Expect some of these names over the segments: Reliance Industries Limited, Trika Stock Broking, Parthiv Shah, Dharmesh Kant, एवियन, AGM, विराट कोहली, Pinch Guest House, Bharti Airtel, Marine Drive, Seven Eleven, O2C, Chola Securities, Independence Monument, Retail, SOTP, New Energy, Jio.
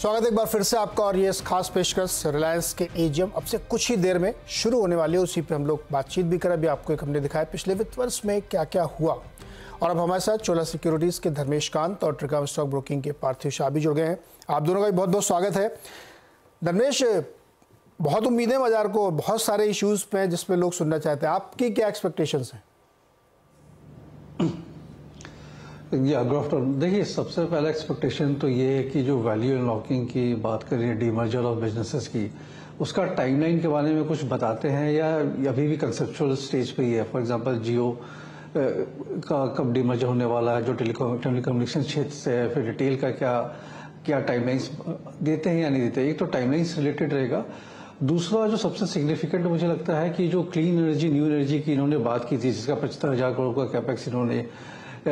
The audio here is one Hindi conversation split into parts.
स्वागत है एक बार फिर से आपका और ये खास पेशकश रिलायंस के एजीएम अब से कुछ ही देर में शुरू होने वाली है, उसी पे हम लोग बातचीत भी करें। अभी आपको एक हमने दिखाया पिछले वित्त वर्ष में क्या क्या हुआ और अब हमारे साथ चोला सिक्योरिटीज़ के धर्मेश कांत और ट्रिका स्टॉक ब्रोकिंग के पार्थिव शाह भी जुड़ गए हैं। आप दोनों का भी बहुत बहुत स्वागत है। धर्मेश, बहुत उम्मीदें बाजार को, बहुत सारे इशूज़ पे जिसमें लोग सुनना चाहते हैं, आपकी क्या एक्सपेक्टेशंस हैं? या गुड आफ्टरनून। देखिए, सबसे पहला एक्सपेक्टेशन तो ये है कि जो वैल्यू अनलॉकिंग की बात कर रही है, डीमर्जर ऑफ बिजनेसेस की, उसका टाइमलाइन के बारे में कुछ बताते हैं या अभी भी कंसेप्चुअल स्टेज पे ही है। फॉर एग्जांपल जियो का कब डीमर्जर होने वाला है, जो टेलीकम्युनिकेशन क्षेत्र से है, फिर रिटेल का क्या टाइमलाइंस देते हैं या नहीं देते। एक तो टाइमलाइंस रिलेटेड रहेगा। दूसरा जो सबसे सिग्निफिकेंट मुझे लगता है कि जो क्लीन एनर्जी, न्यू एनर्जी की इन्होंने बात की थी, जिसका 75,000 करोड़ का कैपेक्स इन्होंने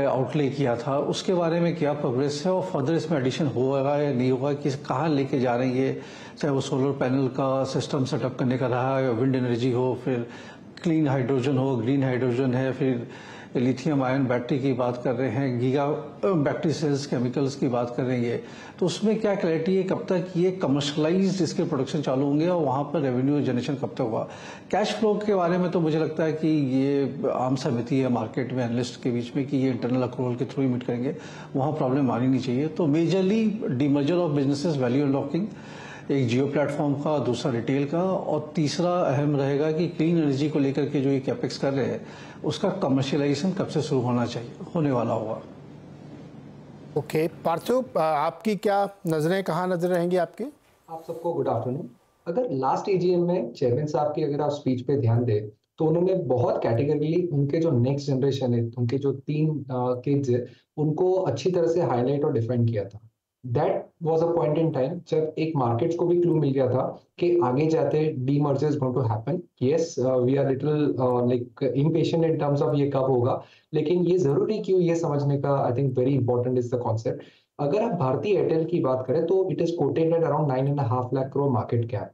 आउटले किया था, उसके बारे में क्या प्रोग्रेस है और फर्दर इसमें एडिशन होगा या नहीं होगा, कि कहाँ लेके जा रही है, चाहे वो सोलर पैनल का सिस्टम सेटअप करने का रहा है, विंड एनर्जी हो, फिर क्लीन हाइड्रोजन हो, ग्रीन हाइड्रोजन है, फिर लिथियम आयन बैटरी की बात कर रहे हैं, गीगा बैटरी सेल्स केमिकल्स की बात कर रही है। तो उसमें क्या क्लैरिटी है, कब तक ये कमर्शलाइज इसके प्रोडक्शन चालू होंगे और वहां पर रेवेन्यू जनरेशन कब तक हुआ। कैश फ्लो के बारे में तो मुझे लगता है कि ये आम सहमति है मार्केट में, एनालिस्ट के बीच में, कि ये इंटरनल अक्रूवल के थ्रू ही मीट करेंगे, वहां प्रॉब्लम आनी नहीं चाहिए। तो majorly demerger of businesses, value unlocking, एक जियो प्लेटफॉर्म का, दूसरा रिटेल का, और तीसरा अहम रहेगा कि क्लीन एनर्जी को लेकर के जो ये कैपेक्स कर रहे हैं उसका कमर्शियलाइजेशन कब से शुरू होना चाहिए, होने वाला होगा। ओके पार्थिव, आपकी क्या नजरें, कहाँ नजर रहेंगी आपकी? आप सबको गुड आफ्टरनून। अगर लास्ट एजीएम में चेयरमैन साहब की अगर आप स्पीच पे ध्यान दें तो उन्होंने बहुत कैटेगरिकली उनके जो नेक्स्ट जनरेशन है, उनके जो 3 किड्स है, उनको अच्छी तरह से हाईलाइट और डिफाइन किया था। That was a point in time जब एक मार्केट्स को भी क्लू मिल गया था कि आगे जाते demerger is going to happen. Yes, we are little like impatient in terms of ये कब होगा, लेकिन ये जरूरी क्यों, ये समझने का I think very important is the concept. अगर आप भारती एयरटेल की बात करें तो it is quoted at around 9.5 lakh crore market cap.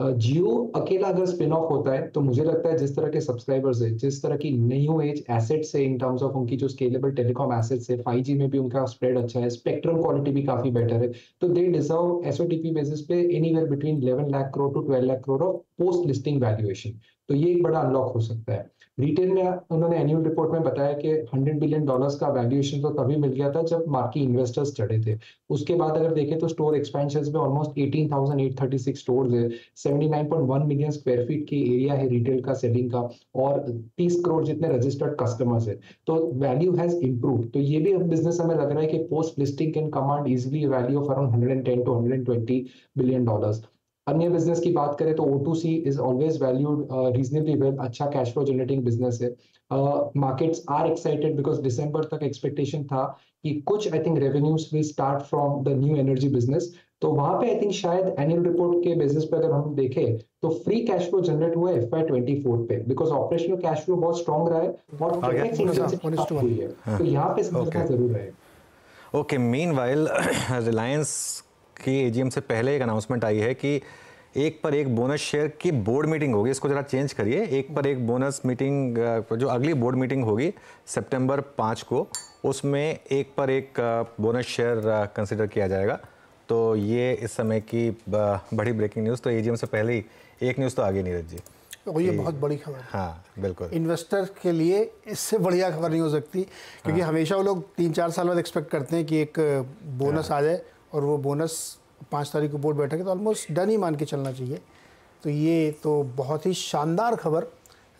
Jio अकेला अगर स्पिन ऑफ होता है तो मुझे लगता है जिस तरह के सब्सक्राइबर्स है, जिस तरह की न्यू एज एसेट्स है, इन टर्म्स ऑफ उनकी जो स्केलेबल टेलीकॉम एसेट्स है, 5G में भी उनका स्प्रेड अच्छा है, स्पेक्ट्रम क्वालिटी भी काफी बेटर है, तो दे डिजर्व SOTP बेसिस पे anywhere between 11 lakh crore to 12 lakh crore of post listing valuation. तो ये एक बड़ा अनलॉक हो सकता है। रिटेल में उन्होंने एनुअल रिपोर्ट में बताया कि $100 बिलियन का वैल्यूएशन तो तभी मिल गया था जब मार्केट इन्वेस्टर्स चढ़े थे। उसके बाद अगर देखें तो स्टोर एक्सपेंशन में ऑलमोस्ट 18,836 स्टोर्स है, 79.1 मिलियन स्क्वायर फीट की एरिया है रिटेल का सेलिंग का, और 30 करोड़ जितने रजिस्टर्ड कस्टमर्स है, तो वैल्यू हैज इम्प्रूव। तो ये भी बिजनेस हमें लग रहा है कि post listing can command easily value of around $110 to $120 billion. अन्य बिजनेस की बात करें तो O2C is always valued reasonably well, अच्छा कैश फ्लो जनरेटिंग बिजनेस है। मार्केट्स आर एक्साइटेड बिकॉज दिसंबर तक एक्सपेक्टेशन था कि कुछ I think revenues will start from the new energy business, तो वहां पे आई थिंक शायद एनुअल रिपोर्ट के बेसिस पे अगर हम देखें तो फ्री कैश फ्लो जनरेट हुआ FY24 पे, बिकॉज ऑपरेशनल कैश फ्लो बहुत स्ट्रॉन्ग रहा है और हुई है, तो यहाँ पे समझना जरूर है। ओके, मीनवाइल रिलायंस की एजीएम से पहले एक अनाउंसमेंट आई है कि 1 पर 1 बोनस शेयर की बोर्ड मीटिंग होगी। इसको जरा चेंज करिए, 1 पर 1 बोनस मीटिंग, जो अगली बोर्ड मीटिंग होगी सितंबर 5 को, उसमें 1 पर 1 बोनस शेयर कंसिडर किया जाएगा। तो ये इस समय की बड़ी ब्रेकिंग न्यूज़। तो एजीएम से पहले ही एक न्यूज़ तो आगे नीरज जी, तो ये बहुत बड़ी खबर। हाँ बिल्कुल, इन्वेस्टर के लिए इससे बढ़िया खबर नहीं हो सकती, क्योंकि हमेशा वो लोग 3-4 साल बाद एक्सपेक्ट करते हैं कि एक बोनस आ जाए, और वो बोनस 5 तारीख को बोर्ड बैठेगा, तो ऑलमोस्ट डन ही मान के चलना चाहिए। तो ये तो बहुत ही शानदार खबर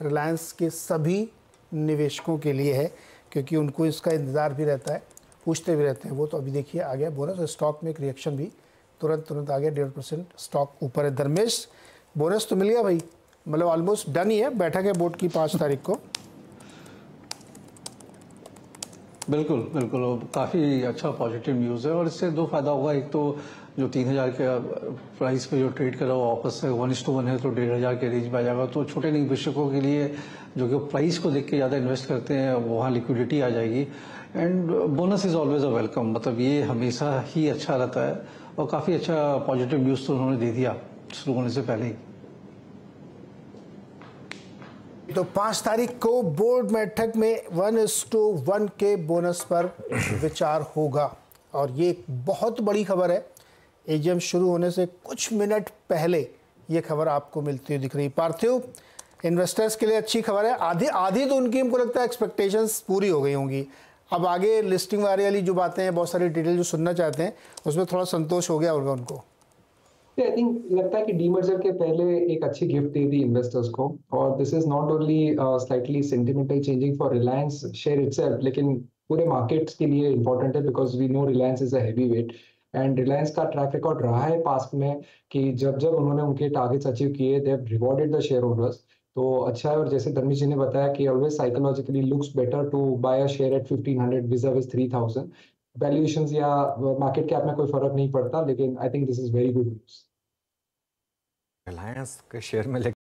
रिलायंस के सभी निवेशकों के लिए है, क्योंकि उनको इसका इंतज़ार भी रहता है, पूछते भी रहते हैं वो। तो अभी देखिए आ गया बोनस, और स्टॉक में एक रिएक्शन भी तुरंत आ गया, 1.5% स्टॉक ऊपर है। धर्मेश, बोनस तो मिल गया भाई, मतलब ऑलमोस्ट डन ही है, बैठक है बोर्ड की 5 तारीख को। बिल्कुल बिल्कुल, काफ़ी अच्छा पॉजिटिव न्यूज़ है, और इससे 2 फायदा होगा। एक तो जो 3,000 के प्राइस पे जो ट्रेड कर रहा हो वापस से 1:1 है, तो 1,500 के रेंज में आ जाएगा, तो छोटे निवेशकों के लिए जो कि प्राइस को देख के ज़्यादा इन्वेस्ट करते हैं, वहाँ लिक्विडिटी आ जाएगी। And bonus is always a welcome, मतलब ये हमेशा ही अच्छा रहता है, और काफ़ी अच्छा पॉजिटिव न्यूज़ तो उन्होंने दे दिया शुरू होने से पहले ही। तो 5 तारीख को बोर्ड बैठक में 1:1 के बोनस पर विचार होगा, और ये एक बहुत बड़ी खबर है एजीएम शुरू होने से कुछ मिनट पहले ये खबर आपको मिलती हुई दिख रही। पार्थिव, इन्वेस्टर्स के लिए अच्छी खबर है। आधी तो उनकी हमको लगता है एक्सपेक्टेशंस पूरी हो गई होंगी। अब आगे लिस्टिंग वाली जो बातें हैं, बहुत सारी डिटेल जो सुनना चाहते हैं, उसमें थोड़ा संतोष हो गया होगा उनको। आई थिंक लगता है कि डीमर्जर के पहले एक अच्छी गिफ्ट दे दी इन्वेस्टर्स को, और this is not only slightly sentimental changing for Reliance share itself, लेकिन पूरे मार्केट्स के लिए इंपॉर्टेंट है, because we know Reliance is a heavy weight and Reliance का ट्रैक रिकॉर्ड रहा है पास्ट में कि जब जब उन्होंने उनके टारगेट्स अचीव किए, they have rewarded the share holders. तो अच्छा है, और जैसे धर्मेश जी ने बताया कि always psychologically looks better to buy a share at 1500 versus 3000। Valuations या मार्केट कैप में कोई फर्क नहीं पड़ता, लेकिन I think this is very good news. Reliance के शेयर में